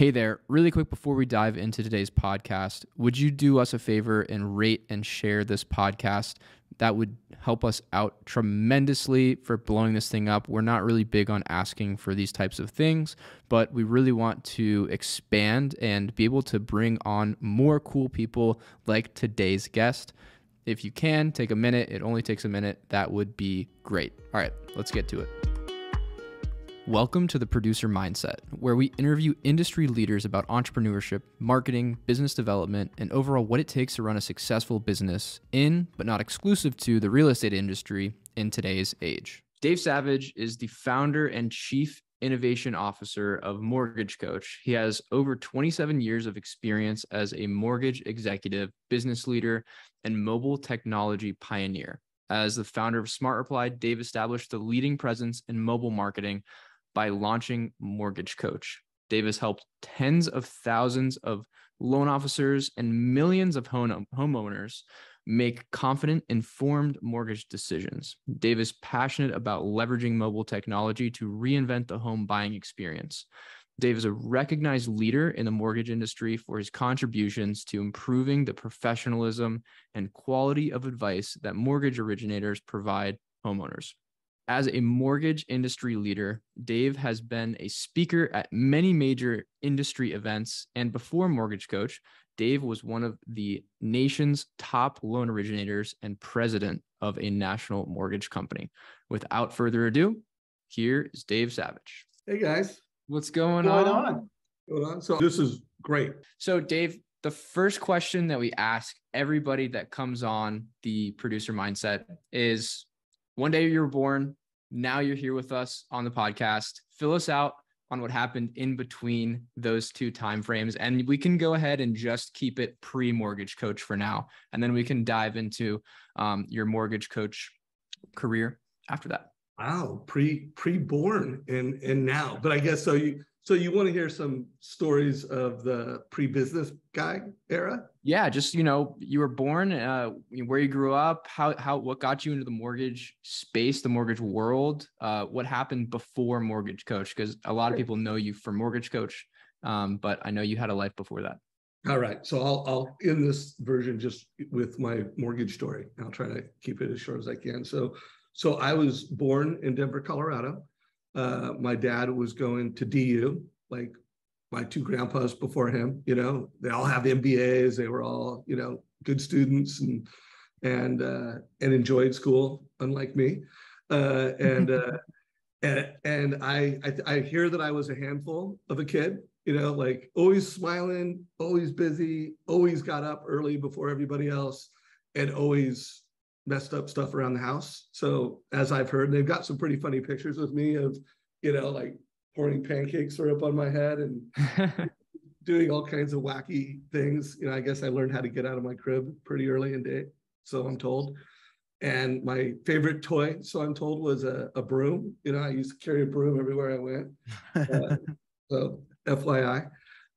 Hey there, really quick before we dive into today's podcast, would you do us a favor and rate and share this podcast? That would help us out tremendously for blowing this thing up. We're not really big on asking for these types of things, but we really want to expand and be able to bring on more cool people like today's guest. If you can, take a minute. It only takes a minute. That would be great. All right, let's get to it. Welcome to the Producer Mindset, where we interview industry leaders about entrepreneurship, marketing, business development, and overall what it takes to run a successful business in, but not exclusive to, the real estate industry in today's age. Dave Savage is the founder and chief innovation officer of Mortgage Coach. He has over 27 years of experience as a mortgage executive, business leader, and mobile technology pioneer. As the founder of SmartReply, Dave established the leading presence in mobile marketing by launching Mortgage Coach. Dave has helped tens of thousands of loan officers and millions of homeowners make confident, informed mortgage decisions. Dave is passionate about leveraging mobile technology to reinvent the home buying experience. Dave is a recognized leader in the mortgage industry for his contributions to improving the professionalism and quality of advice that mortgage originators provide homeowners. As a mortgage industry leader, Dave has been a speaker at many major industry events, and before Mortgage Coach, Dave was one of the nation's top loan originators and president of a national mortgage company. Without further ado, here is Dave Savage. Hey guys. What's going on? So this is great. So Dave, the first question that we ask everybody that comes on the Producer Mindset is, one day you were born. Now you're here with us on the podcast. Fill us out on what happened in between those two timeframes. And we can go ahead and just keep it pre-Mortgage Coach for now. And then we can dive into your Mortgage Coach career after that. Wow, pre-born and now. But I guess so you want to hear some stories of the pre-business guy era? Yeah, just, you know, you were born, where you grew up, what got you into the mortgage space, the mortgage world, what happened before Mortgage Coach? Because a lot of people know you for Mortgage Coach, but I know you had a life before that. All right. So I'll end this version just with my mortgage story. I'll try to keep it as short as I can. So I was born in Denver, Colorado. My dad was going to DU, like my two grandpas before him, you know, they all have MBAs. They were all, you know, good students and enjoyed school, unlike me. And I hear that I was a handful of a kid, you know, like always smiling, always busy, always got up early before everybody else, and always messed up stuff around the house. So as I've heard, they've got some pretty funny pictures with me of, you know, like pouring pancake syrup on my head and doing all kinds of wacky things. You know, I guess I learned how to get out of my crib pretty early in day, so I'm told. And my favorite toy, so I'm told, was a broom. You know, I used to carry a broom everywhere I went. So FYI.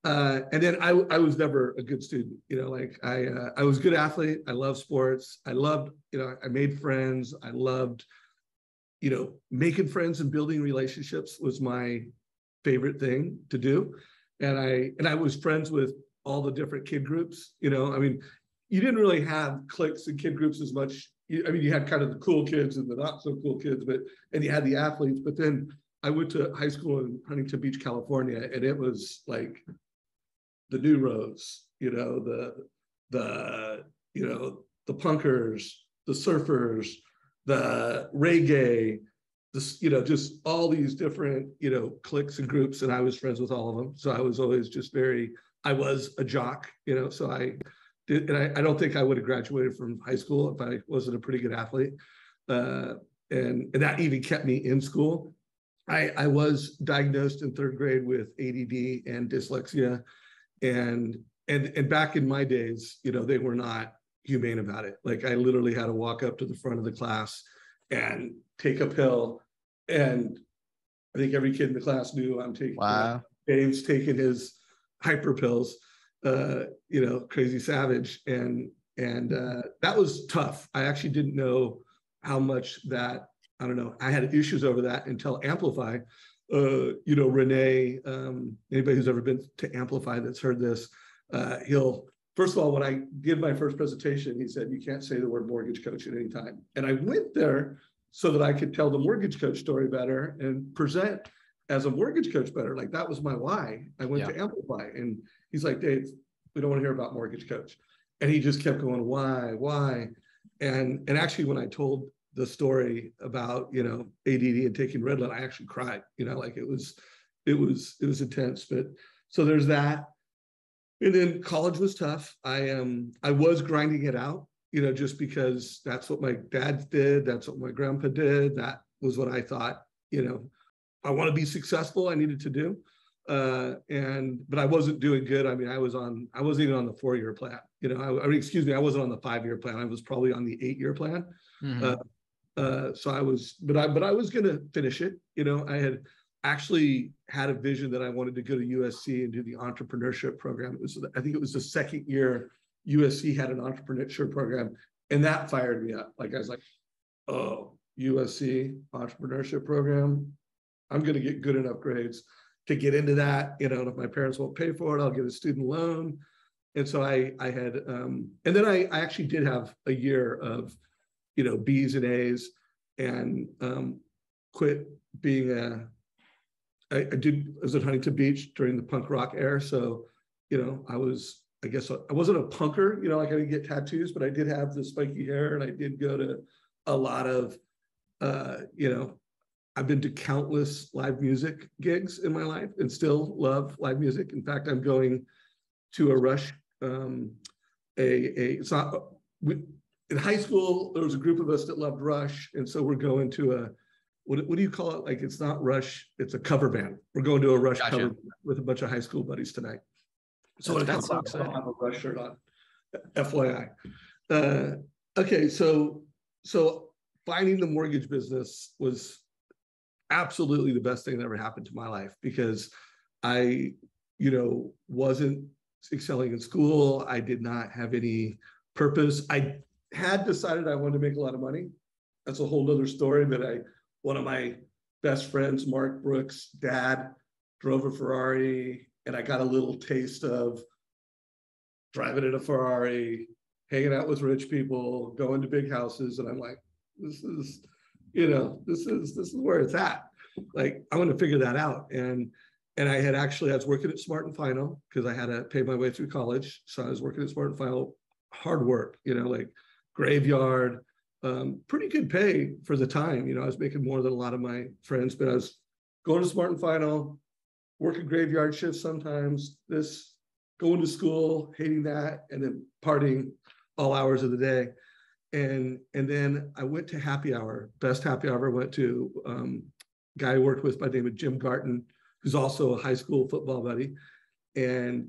And then I was never a good student, you know, like I was a good athlete. I loved sports. I loved, you know, I made friends. I loved, you know, making friends and building relationships was my favorite thing to do. And I was friends with all the different kid groups, you know, I mean, you didn't really have cliques and kid groups as much. I mean, you had kind of the cool kids and the not so cool kids, and you had the athletes, but then I went to high school in Huntington Beach, California, and it was like the new roads, you know, the punkers, the surfers, the reggae, you know, just all these different, you know, cliques and groups. And I was friends with all of them. So I was always just I was a jock, you know, so I did. And I don't think I would have graduated from high school if I wasn't a pretty good athlete. And that even kept me in school. I was diagnosed in third grade with ADD and dyslexia. And back in my days, you know, they were not humane about it. Like I literally had to walk up to the front of the class and take a pill. And I think every kid in the class knew I'm taking, wow, you know, Dave's taking his hyper pills, you know, crazy savage. And that was tough. I actually didn't know how much that, I had issues over that until Amplify, you know, Renee, anybody who's ever been to Amplify that's heard this, he'll, first of all, when I did my first presentation, he said, you can't say the word mortgage coach at any time. And I went there so that I could tell the mortgage coach story better and present as a mortgage coach better. Like, that was my why. I went to Amplify. And he's like, Dave, we don't want to hear about mortgage coach. And he just kept going, why? And actually, when I told the story about, you know, ADD and taking Redland, I actually cried, you know, like it was intense. But so there's that. And then college was tough. I was grinding it out, you know, just because that's what my dad did. That's what my grandpa did. That was what I thought, you know, I want to be successful. I needed to do. But I wasn't doing good. I mean, I wasn't even on the 4-year plan, you know, I wasn't on the 5-year plan. I was probably on the 8-year plan. Mm-hmm. So I was, but I was going to finish it. You know, I had actually had a vision that I wanted to go to USC and do the entrepreneurship program. I think it was the second year USC had an entrepreneurship program, and that fired me up. Like, I was like, oh, USC entrepreneurship program. I'm going to get good enough grades to get into that. You know, and if my parents won't pay for it, I'll get a student loan. And so I had, and then I actually did have a year of, you know, B's and A's, and quit being I was at Huntington Beach during the punk rock era. So, you know, I wasn't a punker, you know, like I didn't get tattoos, but I did have the spiky hair, and I did go to a lot of, you know, I've been to countless live music gigs in my life and still love live music. In fact, I'm going to a Rush, in high school, there was a group of us that loved Rush, and so we're going to a, what do you call it? Like, it's not Rush, it's a cover band. We're going to a Rush cover band with a bunch of high school buddies tonight. So when it comes out, I have a Rush shirt on, FYI. Okay, so finding the mortgage business was absolutely the best thing that ever happened to my life, because I, you know, wasn't excelling in school. I did not have any purpose. I had decided I wanted to make a lot of money. That's a whole other story. But one of my best friends, Mark Brooks' dad, drove a Ferrari, and I got a little taste of driving in a Ferrari, hanging out with rich people, going to big houses. And I'm like, this is where it's at. Like, I want to figure that out. And I was working at Smart and Final, because I had to pay my way through college. So I was working at Smart and Final, hard work, you know, like graveyard, pretty good pay for the time. You know, I was making more than a lot of my friends, but I was going to Smart and Final, working graveyard shifts sometimes, going to school, hating that, and then partying all hours of the day. And then I went to happy hour, best happy hour I went to, a guy I worked with by the name of Jim Garten, who's also a high school football buddy. And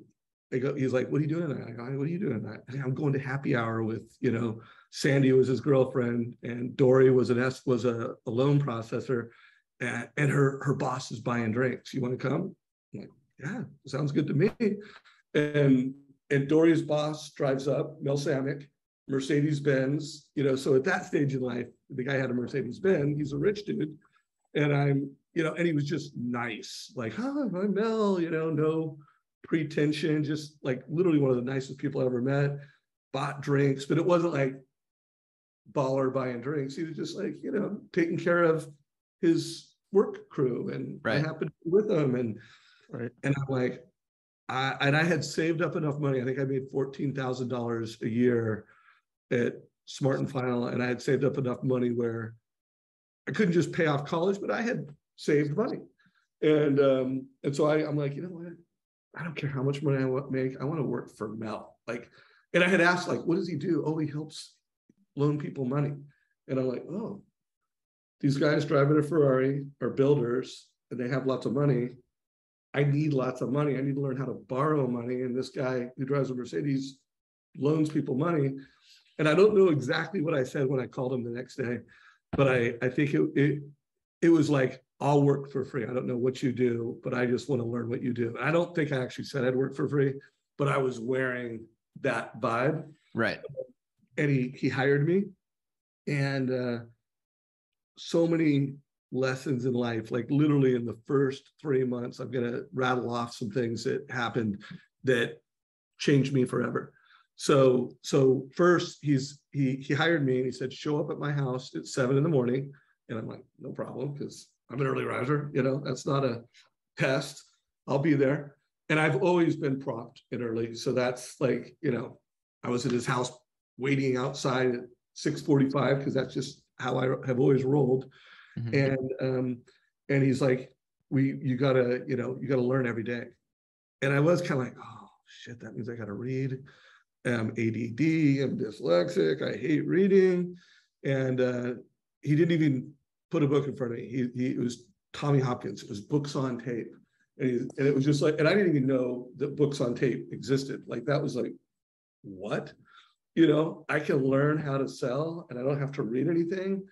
he's like, what are you doing tonight? I go, what are you doing tonight? I'm going to happy hour with, you know, Sandy was his girlfriend, and Dory was a loan processor, and her boss is buying drinks. You want to come? I'm like, yeah, sounds good to me. And Dory's boss drives up, Mel Samick, Mercedes-Benz, you know, so at that stage in life, the guy had a Mercedes-Benz, he's a rich dude. And and he was just nice, like, hi, I'm Mel, you know, no pretension, just like literally one of the nicest people I ever met. Bought drinks, but it wasn't like baller buying drinks. He was just like, you know, taking care of his work crew, and what happened with them. And and I'm like, I had saved up enough money. I think I made $14,000 a year at Smart and Final, and I had saved up enough money where I couldn't just pay off college, but I had saved money. And so I'm like, you know what? I don't care how much money I make. I want to work for Mel. Like, and I had asked, like, what does he do? Oh, he helps loan people money. And I'm like, oh, these guys driving a Ferrari are builders, and they have lots of money. I need lots of money. I need to learn how to borrow money. And this guy who drives a Mercedes loans people money. And I don't know exactly what I said when I called him the next day, but I think it was like, I'll work for free. I don't know what you do, but I just want to learn what you do. And I don't think I actually said I'd work for free, but I was wearing that vibe. Right. And he hired me. And so many lessons in life. Like literally in the first 3 months, I'm going to rattle off some things that happened that changed me forever. So first he hired me and he said, show up at my house at 7 in the morning. And I'm like, no problem, because I'm an early riser, you know, that's not a test. I'll be there. And I've always been prompt and early. So that's like, you know, I was at his house waiting outside at 6:45 because that's just how I have always rolled. Mm-hmm. And he's like, you gotta learn every day. And I was kind of like, oh shit, that means I gotta read. I'm ADD, I'm dyslexic, I hate reading. And he didn't even put a book in front of me. It was Tommy Hopkins. It was books on tape. And it was just like, and I didn't even know that books on tape existed. Like that was like, what? You know, I can learn how to sell and I don't have to read anything.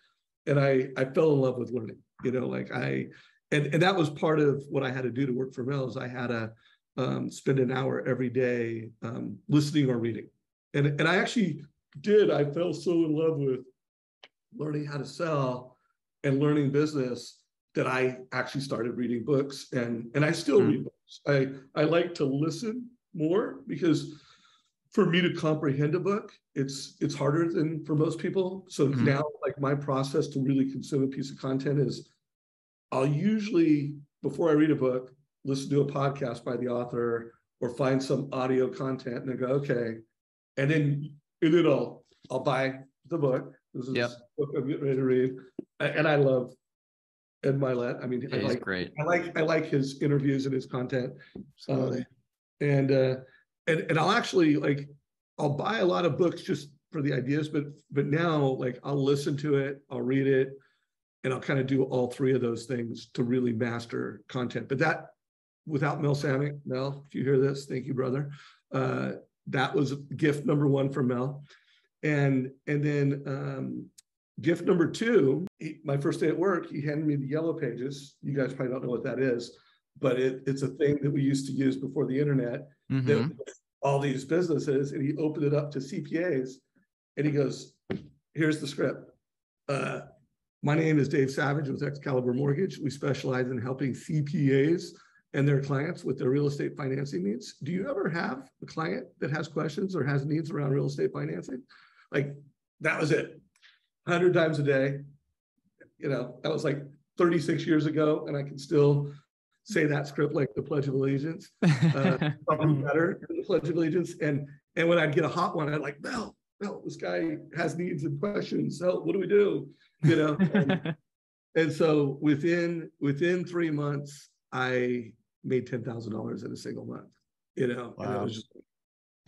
And I fell in love with learning, you know, like and that was part of what I had to do to work for Mel is I had to spend an hour every day listening or reading. And I actually did. I fell so in love with learning how to sell and learning business that I actually started reading books and I still read books. I like to listen more because for me to comprehend a book, it's harder than for most people. So now like my process to really consume a piece of content is I'll usually, before I read a book, listen to a podcast by the author or find some audio content and I go, okay. And then I'll buy the book. This is the book I'm getting ready to read. And I love Ed Mylett. I mean, yeah, he's great. I like his interviews and his content. And I'll actually like, I'll buy a lot of books just for the ideas, but now like I'll listen to it, I'll read it, and I'll kind of do all three of those things to really master content. But that without Mel Samick, Mel, if you hear this, thank you, brother. That was gift number one for Mel. And then gift number two, my first day at work, he handed me the Yellow Pages. You guys probably don't know what that is, but it's a thing that we used to use before the internet, that all these businesses, and he opened it up to CPAs and he goes, here's the script. My name is Dave Savage with Excalibur Mortgage. We specialize in helping CPAs and their clients with their real estate financing needs. Do you ever have a client that has questions or has needs around real estate financing? Like that was it. 100 times a day, you know, that was like 36 years ago. And I can still say that script like the Pledge of Allegiance, probably better than the Pledge of Allegiance. And when I'd get a hot one, I'd like, Mel, this guy has needs and questions. So what do we do? You know? And so within 3 months, I made $10,000 in a single month, you know? Wow. And I was just,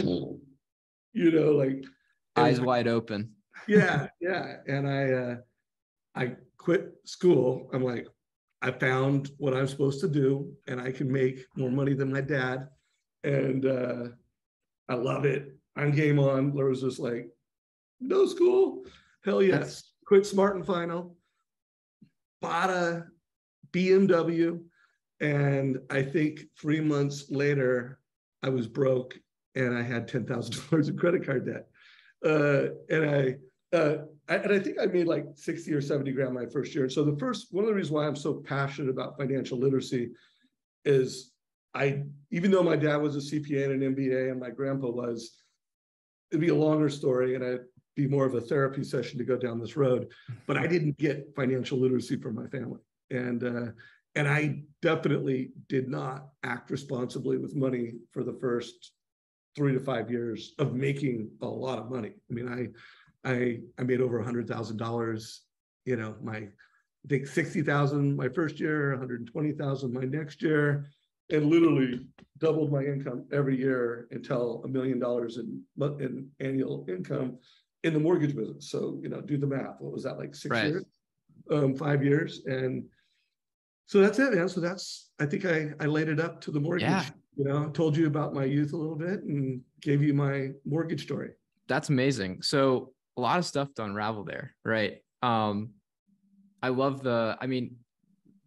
you know, like. Eyes wide open. Yeah. And I quit school. I'm like, I found what I'm supposed to do and I can make more money than my dad. And I love it. I'm game on. There was just like, no school? Hell yes. Quit Smart and Final. Bought a BMW. And I think 3 months later, I was broke and I had $10,000 in credit card debt. And I think I made like 60 or 70 grand my first year. So one of the reasons why I'm so passionate about financial literacy is even though my dad was a CPA and an MBA and my grandpa was, it'd be a longer story and I'd be more of a therapy session to go down this road, but I didn't get financial literacy from my family. And I definitely did not act responsibly with money for the first 3 to 5 years of making a lot of money. I mean, I made over $100,000, you know, I think 60,000 my first year, 120,000 my next year, and literally doubled my income every year until $1 million in annual income in the mortgage business. So, you know, do the math. What was that, like 6 years, 5 years? And so that's it, man. So that's, I think I laid it up to the mortgage. Yeah. You know, told you about my youth a little bit and gave you my mortgage story. That's amazing. So a lot of stuff to unravel there, right? I love the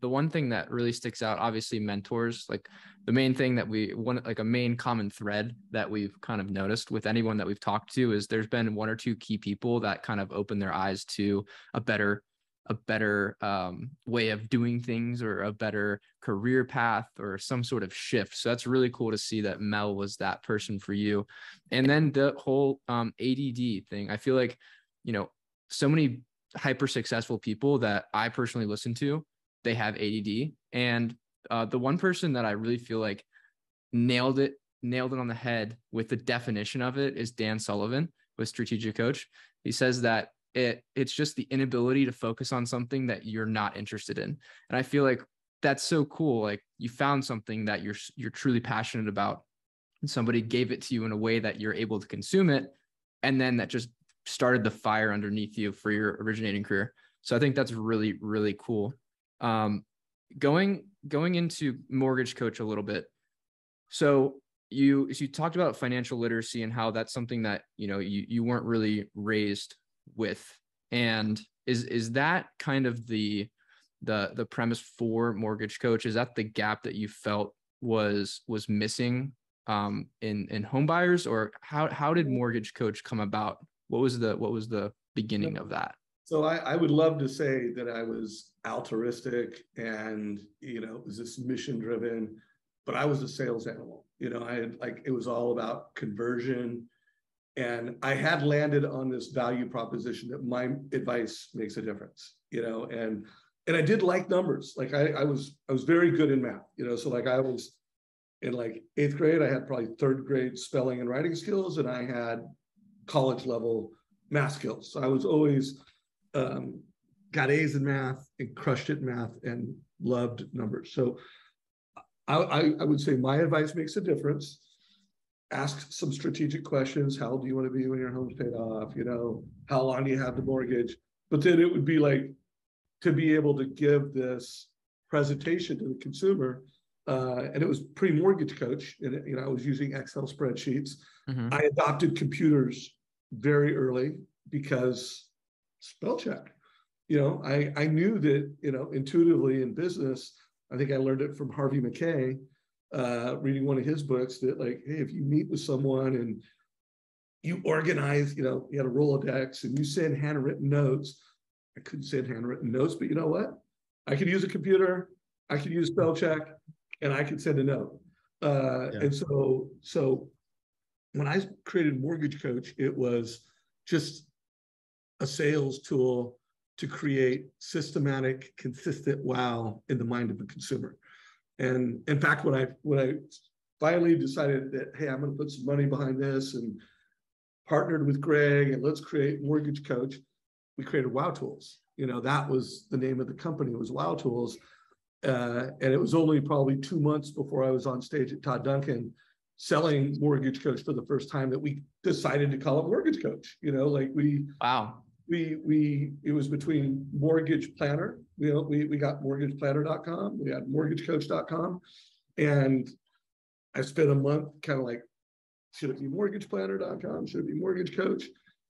one thing that really sticks out, obviously mentors, like the main thing that a main common thread that we've kind of noticed with anyone that we've talked to is there's been one or two key people that kind of open their eyes to a better a better way of doing things or a better career path or some sort of shift. So that's really cool to see that Mel was that person for you. And then the whole ADD thing, I feel like, you know, so many hyper successful people that I personally listen to, they have ADD. And the one person that I really feel like nailed it on the head with the definition of it is Dan Sullivan with Strategic Coach. He says that it's just the inability to focus on something that you're not interested in. And I feel like that's so cool. Like, you found something that you're truly passionate about, and somebody gave it to you in a way that you're able to consume it. And then that just started the fire underneath you for your originating career. So I think that's really, really cool. Going into Mortgage Coach a little bit. So you talked about financial literacy and how that's something that, you know, you weren't really raised with. And is that kind of the premise for Mortgage Coach? Is that the gap that you felt was missing in home buyers, or how did Mortgage Coach come about? What was the beginning of that? So I would love to say that I was altruistic and, you know, it was this mission driven, but I was a sales animal. You know, I had, like, it was all about conversion, and I had landed on this value proposition that my advice makes a difference, you know, and I did like numbers. Like I was very good in math, you know, so like I was in like 8th grade, I had probably 3rd grade spelling and writing skills, and I had college level math skills. So I was always, got A's in math and crushed it in math and loved numbers. So I would say my advice makes a difference. Ask some strategic questions. How old do you want to be when your home's paid off? You know, how long do you have the mortgage? But then it would be like, to be able to give this presentation to the consumer, and it was pre-Mortgage Coach, and you know, I was using Excel spreadsheets. Mm-hmm. I adopted computers very early because spell check. You know, I knew that, you know, intuitively in business, I think I learned it from Harvey McKay, reading one of his books, that like, hey, if you meet with someone and you organize, you know, you had a Rolodex and you send handwritten notes. I couldn't send handwritten notes, but you know what? I could use a computer, I could use spell check, and I could send a note. Yeah. And so when I created Mortgage Coach, it was just a sales tool to create systematic, consistent wow in the mind of the consumer. And in fact, when I finally decided that, hey, I'm going to put some money behind this, and partnered with Greg and let's create Mortgage Coach, we created Wow Tools. You know, that was the name of the company, was Wow Tools. And it was only probably 2 months before I was on stage at Todd Duncan selling Mortgage Coach for the first time that we decided to call it Mortgage Coach. You know, like it was between Mortgage Planner. You know, we got mortgageplanner.com, we had mortgagecoach.com, and I spent a month kind of like, should it be mortgageplanner.com? Should it be Mortgage Coach?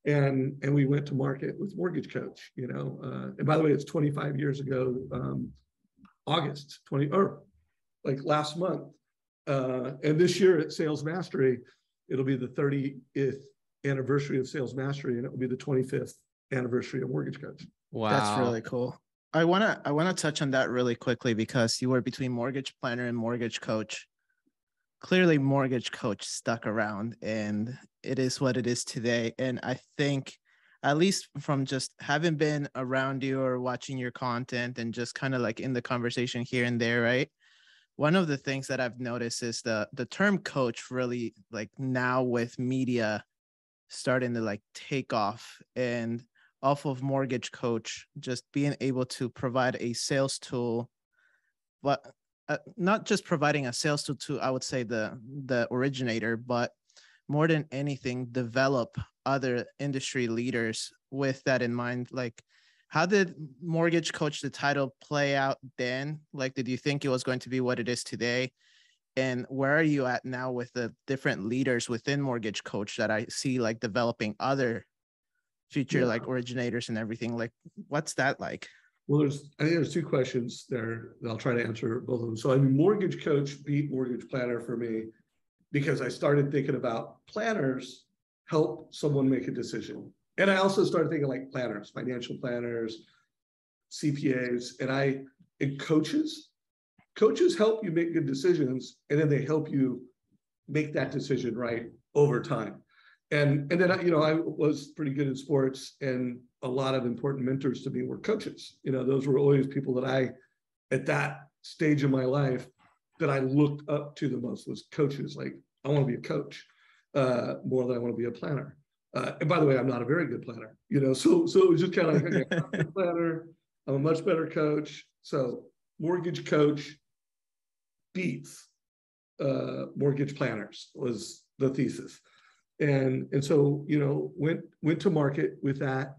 And we went to market with Mortgage Coach, you know. And by the way, it's 25 years ago, August 20, or like last month. And this year at Sales Mastery, it'll be the 30th anniversary of Sales Mastery, and it will be the 25th anniversary of Mortgage Coach. Wow. That's really cool. I want to touch on that really quickly, because you were between Mortgage Planner and Mortgage Coach. Clearly, Mortgage Coach stuck around, and it is what it is today. And I think, at least from just having been around you or watching your content and just kind of like in the conversation here and there, right? One of the things that I've noticed is the term coach really, like, now with media starting to like take off, and off of Mortgage Coach, just being able to provide a sales tool, but not just providing a sales tool to, I would say, the originator, but more than anything, develop other industry leaders with that in mind. Like, how did Mortgage Coach, the title, play out then? Like, did you think it was going to be what it is today? And where are you at now with the different leaders within Mortgage Coach that I see like developing other future, yeah, like originators and everything? Like, what's that like? Well, I think there's two questions there that I'll try to answer both of them. So I mean, Mortgage Coach beat Mortgage Planner for me because I started thinking about planners help someone make a decision. And I also started thinking like planners, financial planners, CPAs, and coaches. Coaches help you make good decisions, and then they help you make that decision right over time. And then, you know, I was pretty good in sports, and a lot of important mentors to me were coaches. You know, those were always people that I, at that stage of my life, that I looked up to the most was coaches. Like, I want to be a coach more than I want to be a planner. And by the way, I'm not a very good planner, you know, so it was just kind of like, okay, I'm a planner, I'm a much better coach. So mortgage coach beats mortgage planners was the thesis. And so, you know, went to market with that.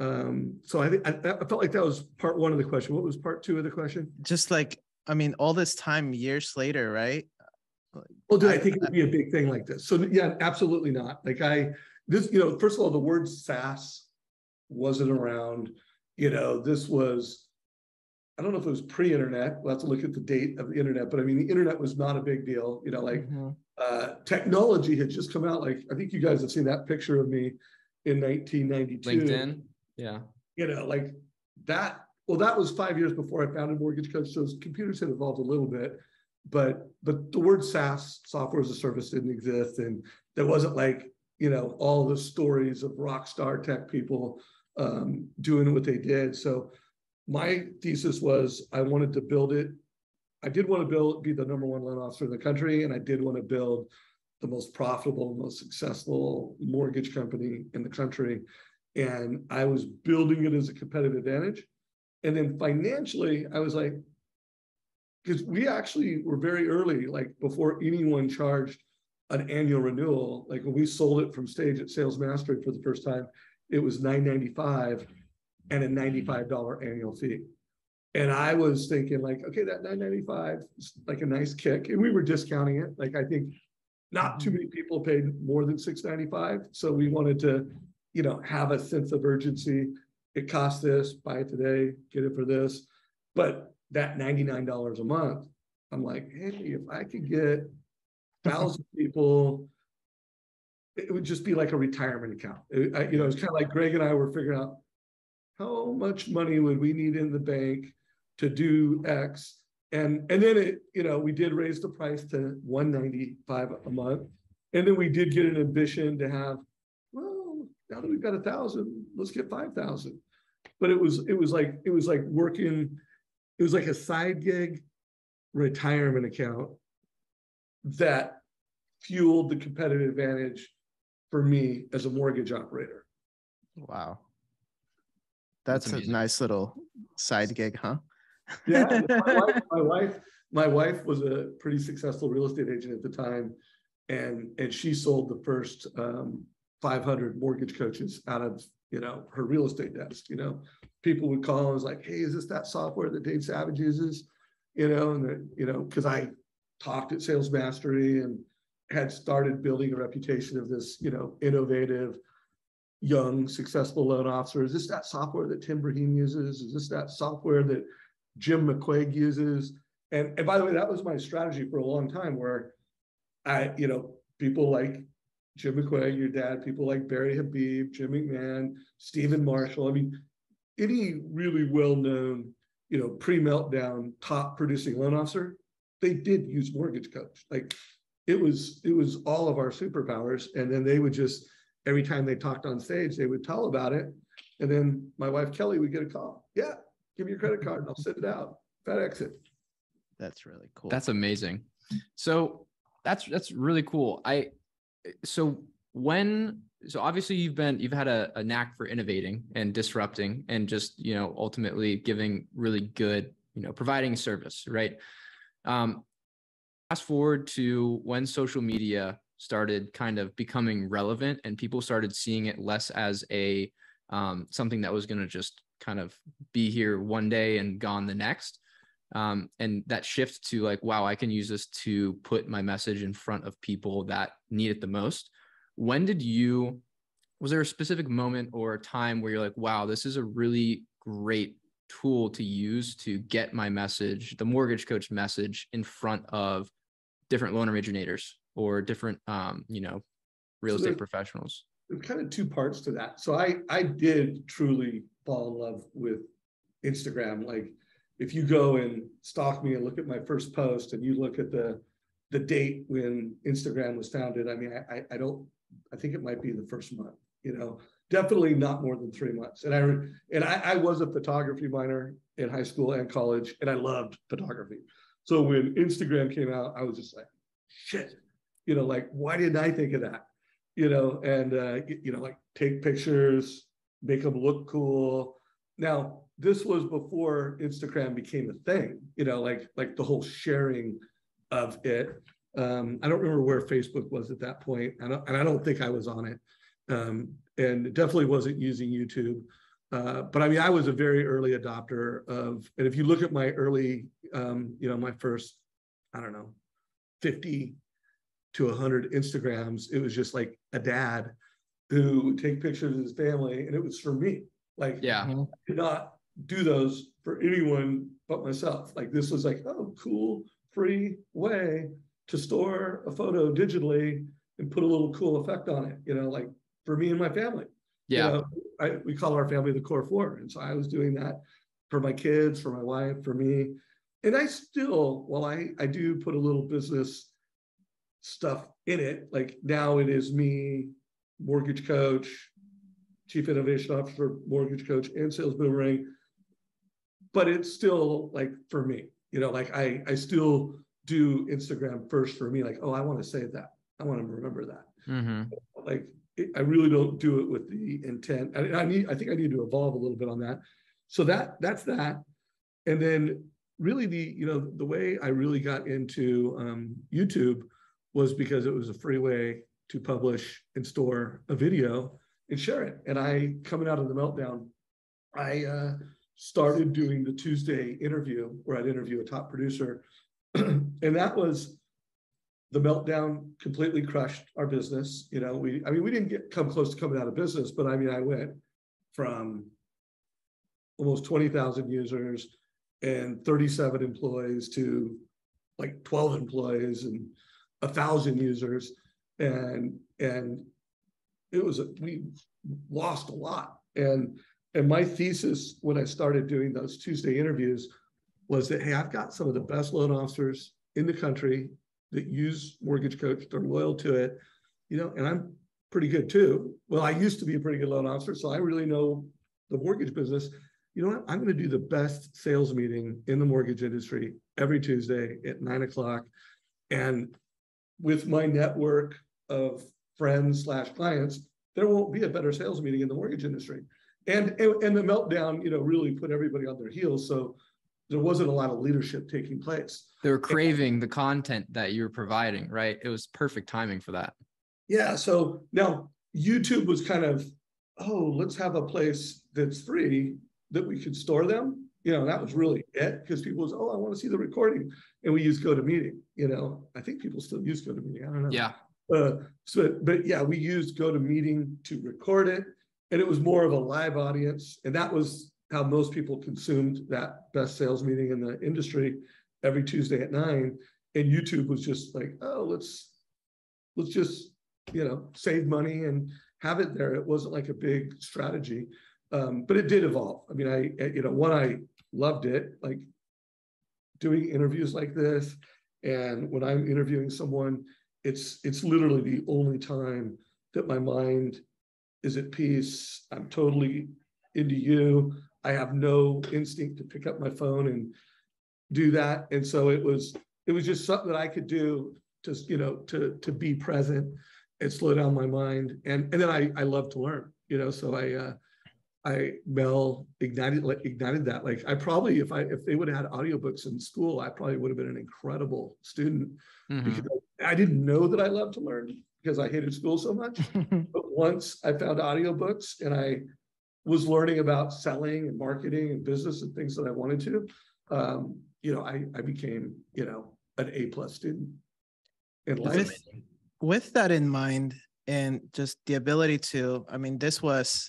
So I felt like that was part one of the question. What was part two of the question? Just like, I mean, all this time, years later, right? Well, dude, I think it'd be a big thing like this. So yeah, absolutely not. Like you know, first of all, the word SaaS wasn't around, you know, this was, I don't know if it was pre-internet. We'll have to look at the date of the internet, but I mean, the internet was not a big deal, you know, like technology had just come out. Like, I think you guys have seen that picture of me in 1992. LinkedIn. Yeah. You know, like that, well, that was 5 years before I founded Mortgage Coach. So computers had evolved a little bit, but the word SaaS, software as a service, didn't exist. And there wasn't like, you know, all the stories of rock star tech people doing what they did. So my thesis was I wanted to build it. I did want to be the #1 loan officer in the country. And I did want to build the most profitable, most successful mortgage company in the country. And I was building it as a competitive advantage. And then financially, I was like, because we actually were very early, like before anyone charged an annual renewal. Like when we sold it from stage at Sales Mastery for the first time, it was $9.95 and a $95 annual fee. And I was thinking like, okay, that $9.95 is like a nice kick. And we were discounting it. Like, I think not too many people paid more than $6.95. So we wanted to, you know, have a sense of urgency. It costs this, buy it today, get it for this. But that $99 a month, I'm like, hey, if I could get 1,000 people, it would just be like a retirement account. You know, it's kind of like Greg and I were figuring out how much money would we need in the bank to do X. And then it, you know, we did raise the price to $195 a month. And then we did get an ambition to have, well, now that we've got 1,000, let's get 5,000. But it was like working, it was like a side gig retirement account that fueled the competitive advantage for me as a mortgage operator. Wow. That's a nice little side gig, huh? Yeah. My wife was a pretty successful real estate agent at the time. And she sold the first 500 mortgage coaches out of, you know, her real estate desk. You know, people would call and was like, hey, is this that software that Dave Savage uses? You know, and, you know, because I talked at Sales Mastery and had started building a reputation of this, you know, innovative, young, successful loan officer. Is this that software that Tim Braheen uses? Is this that software that Jim McQuaig uses? And by the way, that was my strategy for a long time, where I, you know, people like Jim McQuaig, your dad, people like Barry Habib, Jim McMahon, Stephen Marshall. I mean, any really well-known, you know, pre-meltdown top producing loan officer, they did use Mortgage Coach. Like it was all of our superpowers. And then they would just, every time they talked on stage, they would tell about it. And then my wife, Kelly, would get a call. Yeah, give me your credit card and I'll send it out. FedEx it. That's really cool. That's amazing. So that's really cool. So obviously you've had a knack for innovating and disrupting and just, you know, ultimately giving really good, you know, providing service, right? Fast forward to when social media started kind of becoming relevant and people started seeing it less as a something that was going to just kind of be here one day and gone the next. And that shift to like, wow, I can use this to put my message in front of people that need it the most. Was there a specific moment or a time where you're like, wow, this is a really great tool to use to get my message, the Mortgage Coach message, in front of different loan originators or different, you know, real estate professionals? There's kind of two parts to that. So I did truly fall in love with Instagram. Like if you go and stalk me and look at my first post and you look at the date when Instagram was founded, I mean, I think it might be the first month, you know, definitely not more than 3 months. And I was a photography minor in high school and college, and I loved photography. So when Instagram came out, I was just like, shit, you know, like, why didn't I think of that? You know, and, you know, like take pictures, make them look cool. Now, this was before Instagram became a thing, you know, like the whole sharing of it. I don't remember where Facebook was at that point. I don't think I was on it. And it definitely wasn't using YouTube. But I mean, I was a very early adopter of, and if you look at my early, you know, my first, I don't know, 50 to 100 Instagrams, it was just like a dad who would take pictures of his family. And it was for me. Like, yeah, I did not do those for anyone but myself. Like this was like, oh, cool, free way to store a photo digitally and put a little cool effect on it, you know, like for me and my family. Yeah, you know, we call our family the core four. And so I was doing that for my kids, for my wife, for me. And I still, while I do put a little business stuff in it, like now it is me, Mortgage Coach, Chief Innovation Officer, Mortgage Coach, and Sales Boomerang. But it's still like for me, you know, like I still do Instagram first for me. Like, oh, I want to save that. I want to remember that. Mm-hmm. Like, I really don't do it with the intent. I think I need to evolve a little bit on that. So that's that. And then really the way I really got into YouTube was because it was a free way to publish and store a video and share it. And I, coming out of the meltdown, I started doing the Tuesday interview where I'd interview a top producer. And that was, the meltdown completely crushed our business. You know, we didn't come close to coming out of business, but I mean, I went from almost 20,000 users and 37 employees to like 12 employees and 1,000 users. And it was, we lost a lot. And my thesis when I started doing those Tuesday interviews was that, hey, I've got some of the best loan officers in the country that use Mortgage Coach, they're loyal to it, you know, and I'm pretty good too. Well, I used to be a pretty good loan officer, so I really know the mortgage business. You know what? I'm going to do the best sales meeting in the mortgage industry every Tuesday at 9 o'clock. And with my network of friends / clients, there won't be a better sales meeting in the mortgage industry. And the meltdown, you know, really put everybody on their heels. So there wasn't a lot of leadership taking place. They were craving the content that you were providing, right? It was perfect timing for that. Yeah. So now YouTube was kind of, oh, let's have a place that's free that we could store them. You know, that was really it, because people was, oh, I want to see the recording. And we use GoToMeeting, you know, I think people still use GoToMeeting. I don't know. Yeah. But yeah, we used GoToMeeting to record it, and it was more of a live audience. And that was how most people consumed that best sales meeting in the industry every Tuesday at 9. And YouTube was just like, oh, let's just, you know, save money and have it there. It wasn't like a big strategy, but it did evolve. I mean, I loved it, like doing interviews like this. And when I'm interviewing someone, it's literally the only time that my mind is at peace. I'm totally into you. I have no instinct to pick up my phone and do that. And so it was just something that I could do to, you know, to be present and slow down my mind. And then I love to learn, you know, so Mel ignited that. Like I probably, if they would have had audiobooks in school, I probably would have been an incredible student, mm-hmm. because I didn't know that I loved to learn because I hated school so much. But once I found audiobooks and I was learning about selling and marketing and business and things that I wanted to, you know, I became, you know, an A+ student in life. With that in mind, and just the ability to, I mean, this was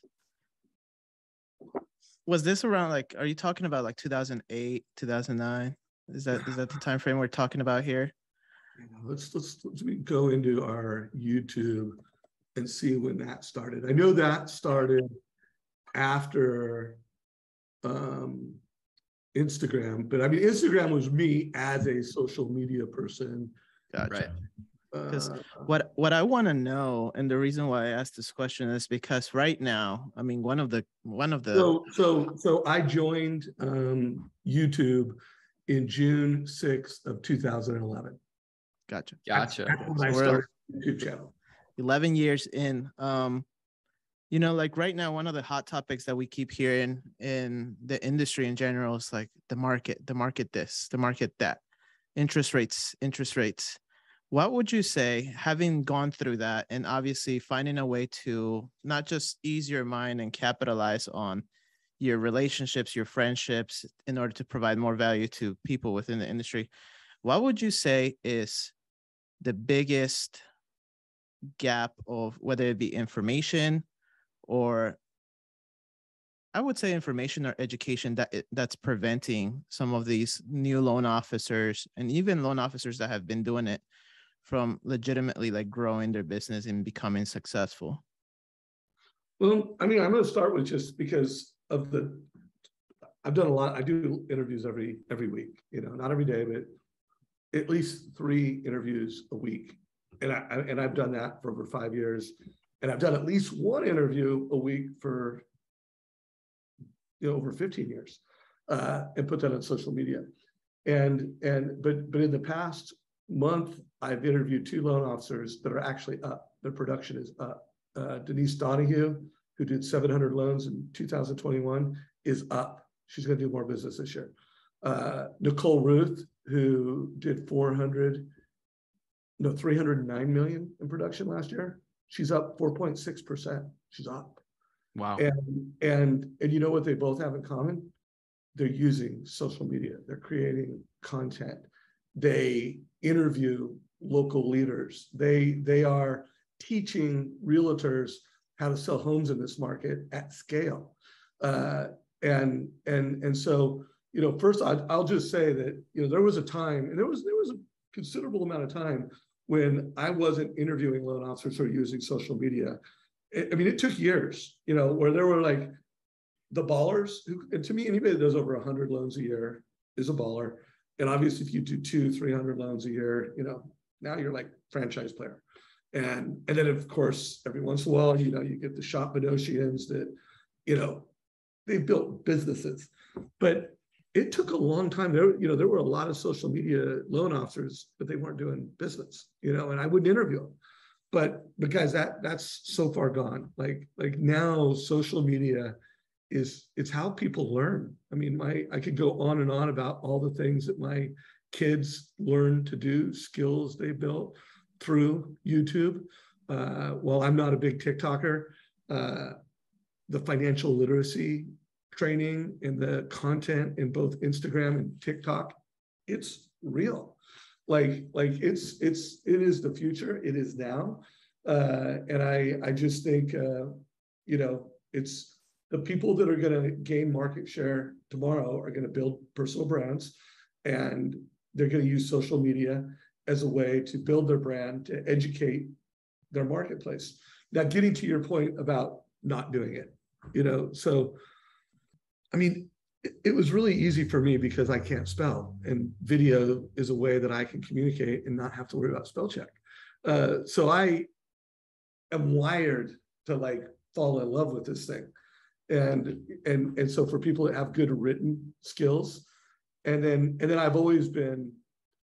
this around, like, are you talking about like 2008, 2009? Is that the time frame we're talking about here? You know, let's go into our YouTube and see when that started. I know that started after Instagram, but I mean, Instagram was me as a social media person. Gotcha. Right. Because what I want to know, and the reason why I asked this question is because right now, I mean, one of the so I joined YouTube in June 6th of 2011. Gotcha. When I started YouTube channel. 11 years in. You know, like right now, one of the hot topics that we keep hearing in the industry in general is like the market this, the market that, interest rates. What would you say, having gone through that and obviously finding a way to not just ease your mind and capitalize on your relationships, your friendships in order to provide more value to people within the industry, what would you say is the biggest gap of whether it be information, or I would say information or education that's preventing some of these new loan officers and even loan officers that have been doing it from legitimately like growing their business and becoming successful? Well, I mean, I'm going to start with just because of I've done a lot. I do interviews every week, you know, not every day, but at least 3 interviews a week. And I've done that for over 5 years. And I've done at least 1 interview a week for over 15 years, and put that on social media. But in the past month, I've interviewed 2 loan officers that are actually up. Their production is up. Denise Donahue, who did 700 loans in 2021, is up. She's going to do more business this year. Nicole Ruth, who did 309 million in production last year. She's up 4.6%. She's up. Wow. And you know what they both have in common? They're using social media. They're creating content. They interview local leaders. They are teaching realtors how to sell homes in this market at scale. And so, you know, first I'll just say that, you know, there was a time, and there was a considerable amount of time when I wasn't interviewing loan officers or using social media. I mean, it took years, you know, where there were like the ballers, who, and to me, anybody that does over 100 loans a year is a baller. And obviously, if you do 200-300 loans a year, you know, now you're like franchise player. And then, of course, every once in a while, you know, you get the shop Minosians that, you know, they built businesses. But it took a long time. There were a lot of social media loan officers, but they weren't doing business, you know, and I wouldn't interview them. But guys, that's so far gone. Like now social media it's how people learn. I mean, I could go on and on about all the things that my kids learn to do, skills they built through YouTube. While I'm not a big TikToker, the financial literacy training and the content in both Instagram and TikTok, it's real. Like it is the future. It is now. And I just think, you know, it's the people that are going to gain market share tomorrow are going to build personal brands, and they're going to use social media as a way to build their brand, to educate their marketplace. Now, getting to your point about not doing it, you know, so I mean, it was really easy for me because I can't spell, and video is a way that I can communicate and not have to worry about spell check. So I am wired to like fall in love with this thing. And so for people that have good written skills, and then I've always been,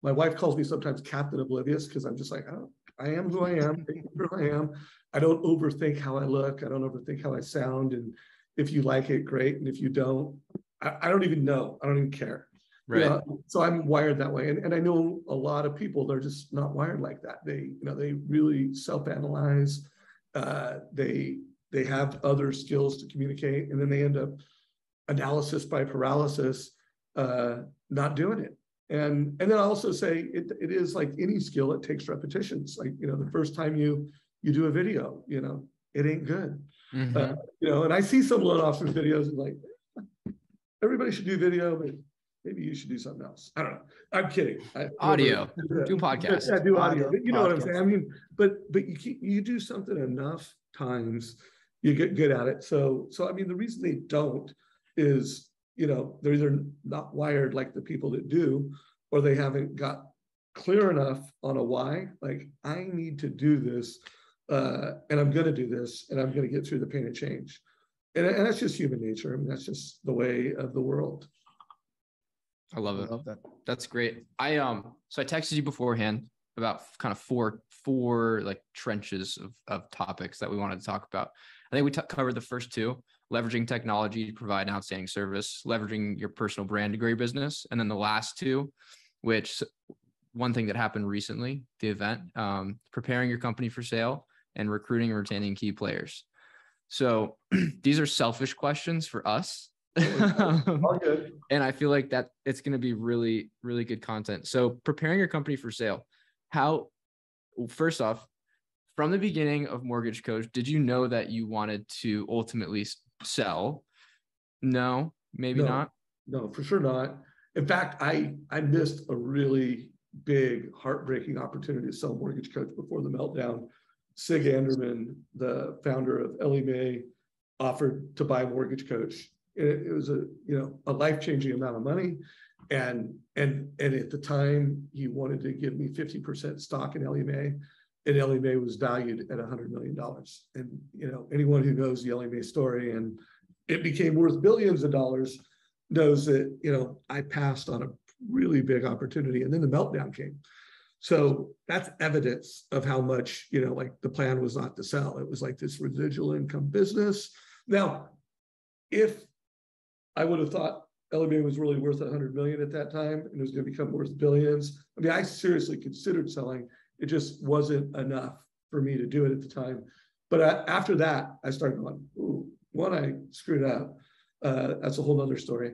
my wife calls me sometimes Captain Oblivious, because I'm just like, oh, I am who I am, I am. I don't overthink how I look. I don't overthink how I sound. And if you like it, great. And if you don't, I don't even know. I don't even care. Right. You know? So I'm wired that way. And I know a lot of people, they're just not wired like that. They, you know, they really self-analyze. They have other skills to communicate, and then they end up analysis by paralysis, not doing it. And then I also say it is like any skill, it takes repetitions. Like, you know, the first time you do a video, you know, it ain't good. Mm-hmm. You know, and I see some loan officers' videos and like, everybody should do video, but maybe you should do something else. I don't know. I'm kidding. Audio. Do podcasts. Yeah, do audio. But you know what I'm saying? I mean, but you do something enough times, you get good at it. So I mean, the reason they don't is, you know, they're either not wired like the people that do, or they haven't got clear enough on a why, like I need to do this and I'm going to do this and I'm going to get through the pain of change. And that's just human nature. I mean, that's just the way of the world. I love it. I love that. That's great. So I texted you beforehand about kind of four like trenches of topics that we wanted to talk about. I think we covered the first two, leveraging technology to provide an outstanding service, leveraging your personal brand to grow your business. And then the last two, which one thing that happened recently, the event, preparing your company for sale and recruiting and retaining key players. So these are selfish questions for us. And I feel like that it's going to be really, really good content. So preparing your company for sale, how, first off, from the beginning of Mortgage Coach, did you know that you wanted to ultimately sell? No, maybe not. No, for sure not. In fact, I missed a really big, heartbreaking opportunity to sell Mortgage Coach before the meltdown. Sig Anderman, the founder of Ellie Mae, offered to buy Mortgage Coach. It was a life-changing amount of money. And at the time, he wanted to give me 50% stock in Ellie Mae, and Ellie Mae was valued at $100 million. And, you know, anyone who knows the Ellie Mae story, and it became worth billions of dollars, knows that, you know, I passed on a really big opportunity, and then the meltdown came. So that's evidence of how much, you know, like the plan was not to sell. It was like this residual income business. Now, if I would have thought Ellie Mae was really worth $100 million at that time, and it was going to become worth billions, I mean, I seriously considered selling. It just wasn't enough for me to do it at the time. But after that, I started going, ooh, one, I screwed up. That's a whole other story.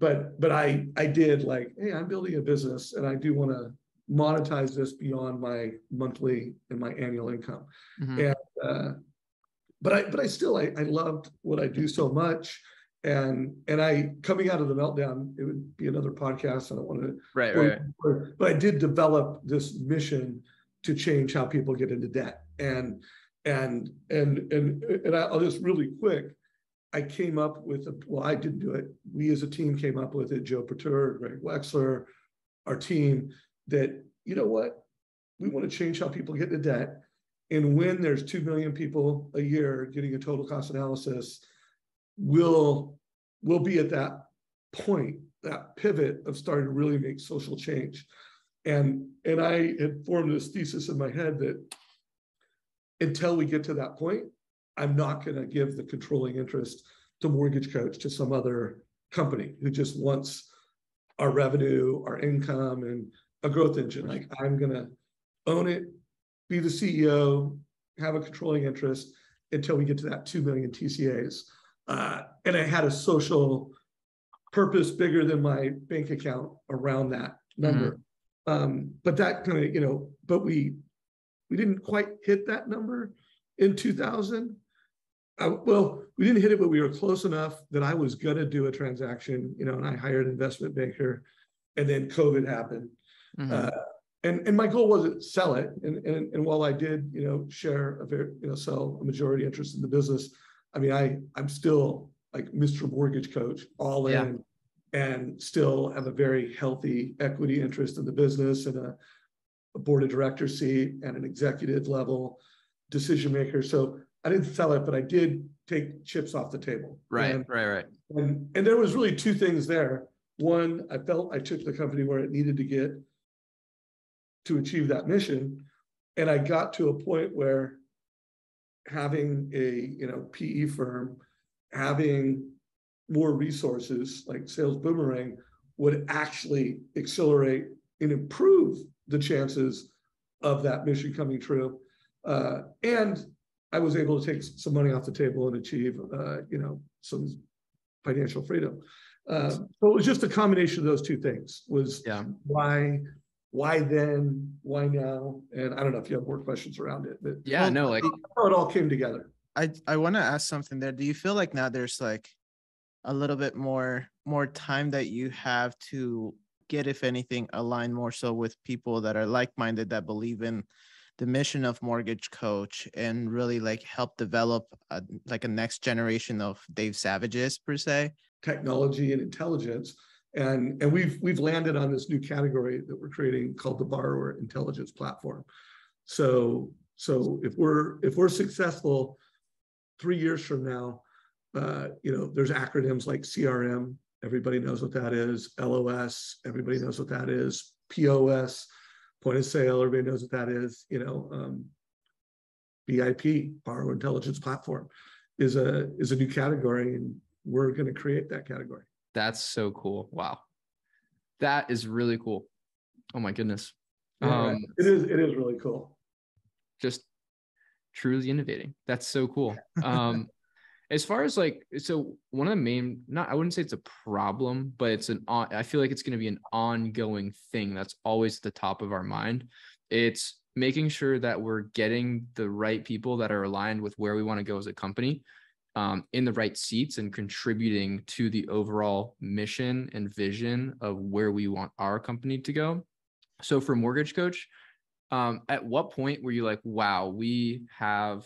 But I did like, hey, I'm building a business, and I do want to monetize this beyond my monthly and my annual income. Mm-hmm. And but I loved what I do so much. And I, coming out of the meltdown, it would be another podcast. I don't want to, right. But I did develop this mission to change how people get into debt. And I'll just really quick, I came up with, I didn't do it. We as a team came up with it, Joe Pertur, Greg Wexler, our team, that, you know what, we want to change how people get into debt. And when there's 2 million people a year getting a total cost analysis, we'll be at that point, that pivot of starting to really make social change. And I had formed this thesis in my head that until we get to that point, I'm not going to give the controlling interest to Mortgage Coach to some other company who just wants our revenue, our income, and a growth engine. Like, I'm going to own it, be the CEO, have a controlling interest until we get to that 2 million TCAs. And I had a social purpose bigger than my bank account around that number. Mm-hmm. But that kind of, you know, but we didn't quite hit that number in 2000. We didn't hit it, but we were close enough that I was going to do a transaction, you know, and I hired an investment banker, and then COVID happened. Mm-hmm. And my goal wasn't sell it. And while I did, you know, sell a majority interest in the business, I mean, I'm still like Mr. Mortgage Coach, all in, and still have a very healthy equity interest in the business, and a board of directors seat, and an executive level decision maker. So I didn't sell it, but I did take chips off the table. Right. And there was really 2 things there. One, I felt I took the company where it needed to get to achieve that mission. And I got to a point where having a, you know, PE firm, having more resources like Sales Boomerang would actually accelerate and improve the chances of that mission coming true. And I was able to take some money off the table and achieve, you know, some financial freedom. So it was just a combination of those 2 things was why then, why now? And I don't know if you have more questions around it, but how it all came together. I want to ask something there. Do you feel like now there's like a little bit more time that you have to get, if anything, aligned more so with people that are like-minded, that believe in the mission of Mortgage Coach, and really like help develop a next generation of Dave Savages per se? technology and intelligence. And we've landed on this new category that we're creating called the Borrower Intelligence Platform. So if we're successful 3 years from now, there's acronyms like CRM. Everybody knows what that is. LOS. Everybody knows what that is. POS, point of sale. Everybody knows what that is. BIP, Borrower Intelligence Platform, is a new category, and we're going to create that category. That's so cool. Wow. That is really cool. Oh my goodness. Yeah, it is really cool. Just truly innovating. That's so cool. As far as so one of the main, I wouldn't say it's a problem, but I feel like it's going to be an ongoing thing that's always at the top of our mind. It's making sure that we're getting the right people that are aligned with where we want to go as a company, in the right seats and contributing to the overall mission and vision of where we want our company to go. So for Mortgage Coach, at what point were you like, wow, we have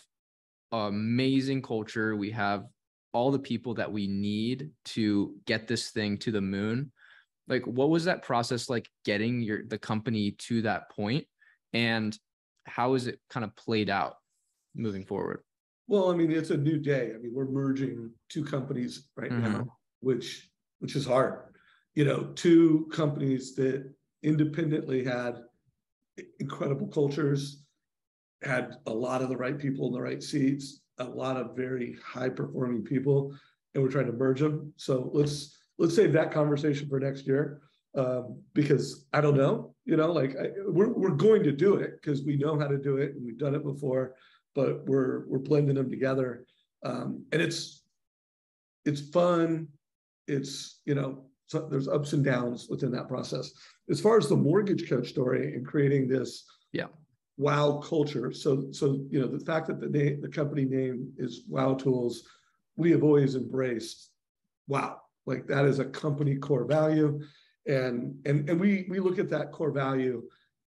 amazing culture. We have all the people that we need to get this thing to the moon. Like, what was that process like getting the company to that point? And how is it kind of played out moving forward? Well, I mean, it's a new day. I mean, we're merging two companies right now, which is hard. Two companies that independently had incredible cultures, had a lot of the right people in the right seats, a lot of very high-performing people, and we're trying to merge them. So let's save that conversation for next year, because I don't know. We're going to do it because we know how to do it and we've done it before. But we're blending them together, and it's fun. There's ups and downs within that process. As far as the Mortgage Coach story and creating this wow culture, so the fact that the company name is Wow Tools, we have always embraced wow. Like, that is a company core value, and we look at that core value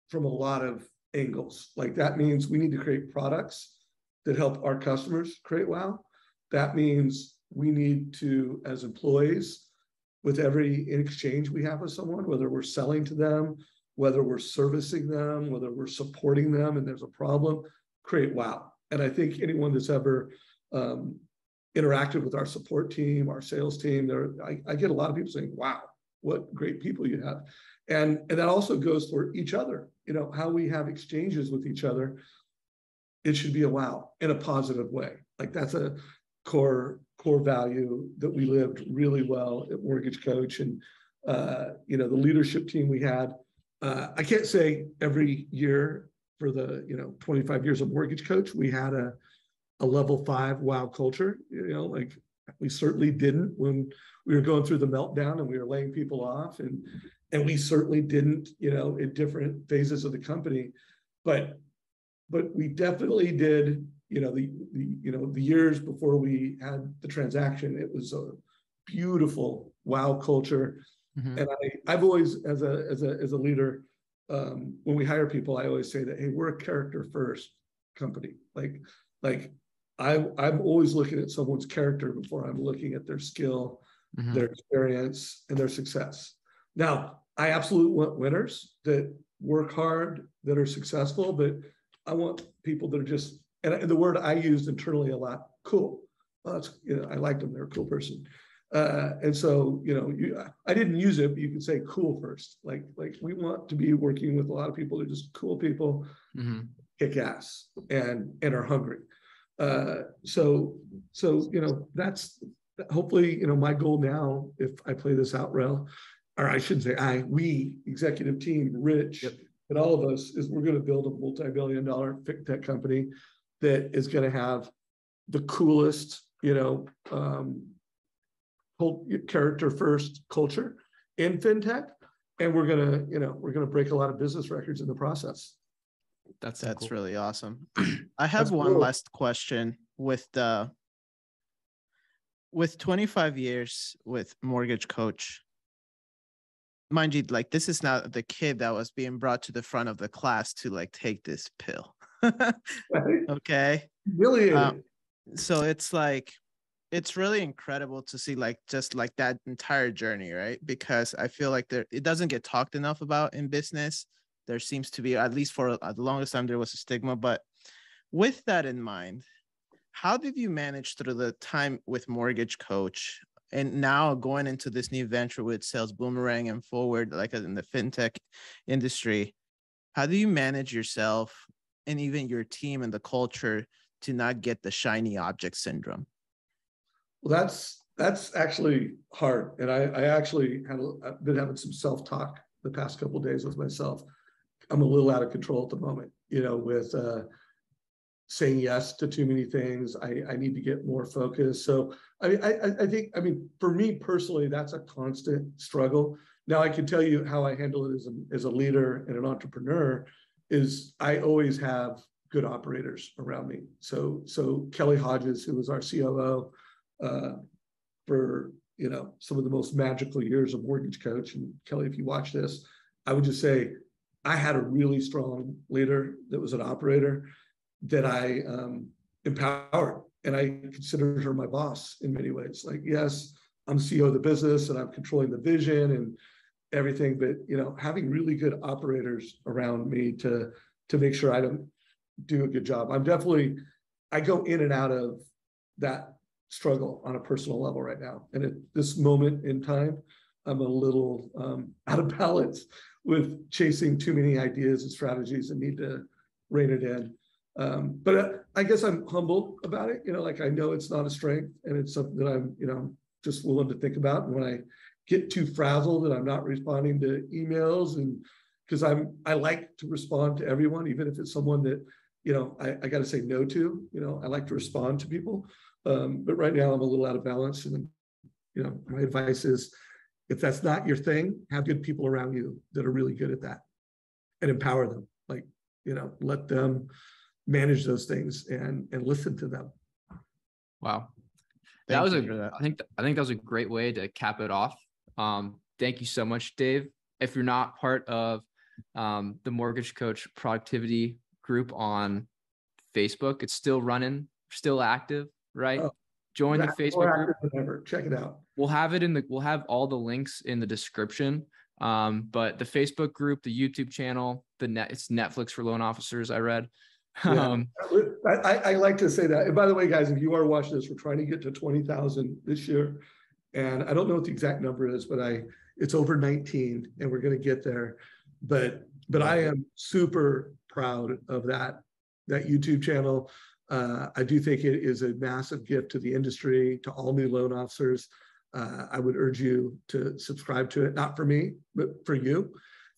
from a lot of angles. Like, that means we need to create products that help our customers create wow. That means we need to, as employees, with every exchange we have with someone, whether we're selling to them, whether we're servicing them, whether we're supporting them and there's a problem, create wow. And I think anyone that's ever interacted with our support team, our sales team, I get a lot of people saying, wow, what great people you have. And that also goes for each other, how we have exchanges with each other. It should be a wow in a positive way. Like, that's a core value that we lived really well at Mortgage Coach. And, the leadership team we had, I can't say every year for the, 25 years of Mortgage Coach, we had a level 5 wow culture. We certainly didn't when we were going through the meltdown and we were laying people off, and we certainly didn't, at different phases of the company, but we definitely did, the years before we had the transaction, it was a beautiful wow culture. And I've always, as a leader, when we hire people, I always say that, hey, we're a character first company. Like, I'm always looking at someone's character before I'm looking at their skill, their experience, and their success. Now, I absolutely want winners that work hard, that are successful, but I want people that are just, and the word I used internally a lot, cool. Well, I liked them. They're a cool person. And so, I didn't use it, but you can say cool first. Like we want to be working with a lot of people that are just cool people, kick ass, and are hungry. That's hopefully, my goal now, if I play this out well, or I shouldn't say we executive team, Rich, and all of us, is we're going to build a multi-billion-dollar tech company that is going to have the coolest, character first culture in fintech. And we're going to break a lot of business records in the process. That's cool. Really awesome. I have one last question. With 25 years with Mortgage Coach, mind you, like, this is not the kid that was being brought to the front of the class to take this pill. Right? Okay. Really? So it's like, it's really incredible to see like that entire journey, right? Because I feel like it doesn't get talked enough about in business. There seems to be, at least for the longest time, there was a stigma. But with that in mind, how did you manage through the time with Mortgage Coach and now going into this new venture with Sales Boomerang and Forward, like in the fintech industry? How do you manage yourself and even your team and the culture to not get the shiny object syndrome? Well, that's actually hard. And I actually I've been having some self-talk the past couple of days with myself. I'm a little out of control at the moment, you know, with saying yes to too many things. I need to get more focused. So I think, for me personally, that's a constant struggle. Now, I can tell you how I handle it as a leader and an entrepreneur is I always have good operators around me. So Kelly Hodges, who was our COO for, you know, some of the most magical years of Mortgage Coach. And Kelly, if you watch this, I would just say I had a really strong leader that was an operator that I empowered. And I considered her my boss in many ways. Like, yes, I'm CEO of the business and I'm controlling the vision and everything, but, you know, having really good operators around me to make sure I don't do a good job. I go in and out of that struggle on a personal level right now. And at this moment in time, I'm a little out of balance with chasing too many ideas and strategies and need to rein it in. But I guess I'm humble about it. You know, like I know it's not a strength and it's something that I'm, you know, just willing to think about. And when I get too frazzled and I'm not responding to emails, and because I like to respond to everyone, even if it's someone that, you know, I got to say no to, you know, I like to respond to people. But right now I'm a little out of balance. And, you know, my advice is if that's not your thing, have good people around you that are really good at that and empower them. Like, you know, let them manage those things and listen to them. Wow. I think that was a great way to cap it off. Thank you so much, Dave. If you're not part of the Mortgage Coach productivity group on Facebook, it's still running, still active, right? Oh, join the Facebook group. Whatever. Check it out. We'll have all the links in the description. But the Facebook group, the YouTube channel, it's Netflix for loan officers, I read. Yeah. I like to say that. And by the way, guys, if you are watching this, we're trying to get to 20,000 this year. And I don't know what the exact number is, but it's over 19 and we're going to get there. But I am super proud of that YouTube channel. I do think it is a massive gift to the industry, to all new loan officers. I would urge you to subscribe to it, not for me, but for you.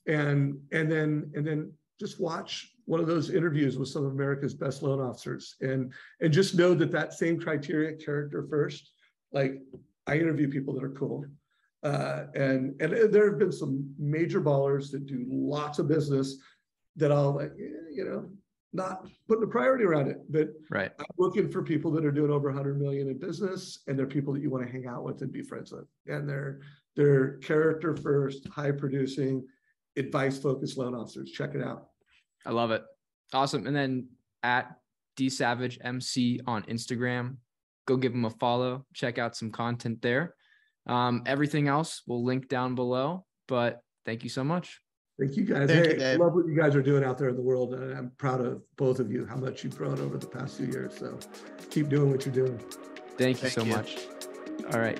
And then just watch one of those interviews with some of America's best loan officers, and just know that same criteria, character first. Like, I interview people that are cool. And there have been some major ballers that do lots of business that I'll, like, you know, not putting a priority around it, but right. I'm looking for people that are doing over 100 million in business, and they're people that you want to hang out with and be friends with. And they're character first, high producing, advice focused loan officers. Check it out. I love it. Awesome. And then at @DSavageMC on Instagram, go give him a follow, check out some content there. Everything else we'll link down below, but thank you so much. Thank you guys. Thank you, I love what you guys are doing out there in the world. And I'm proud of both of you, how much you've grown over the past few years. So keep doing what you're doing. Thank you so much. All right.